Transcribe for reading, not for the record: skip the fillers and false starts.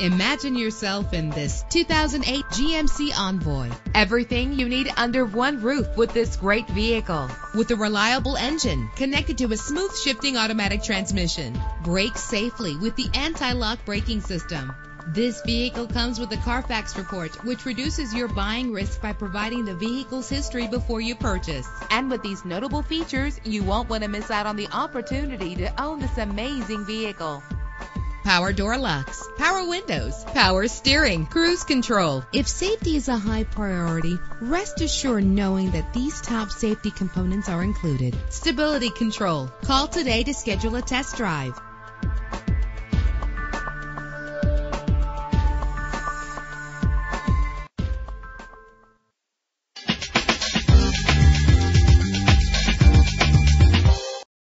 Imagine yourself in this 2008 GMC Envoy. Everything you need under one roof with this great vehicle. With a reliable engine connected to a smooth shifting automatic transmission. Brake safely with the anti-lock braking system. This vehicle comes with a Carfax report, which reduces your buying risk by providing the vehicle's history before you purchase. And with these notable features, you won't want to miss out on the opportunity to own this amazing vehicle. Power door locks, power windows, power steering, cruise control. If safety is a high priority, rest assured knowing that these top safety components are included. Stability control. Call today to schedule a test drive.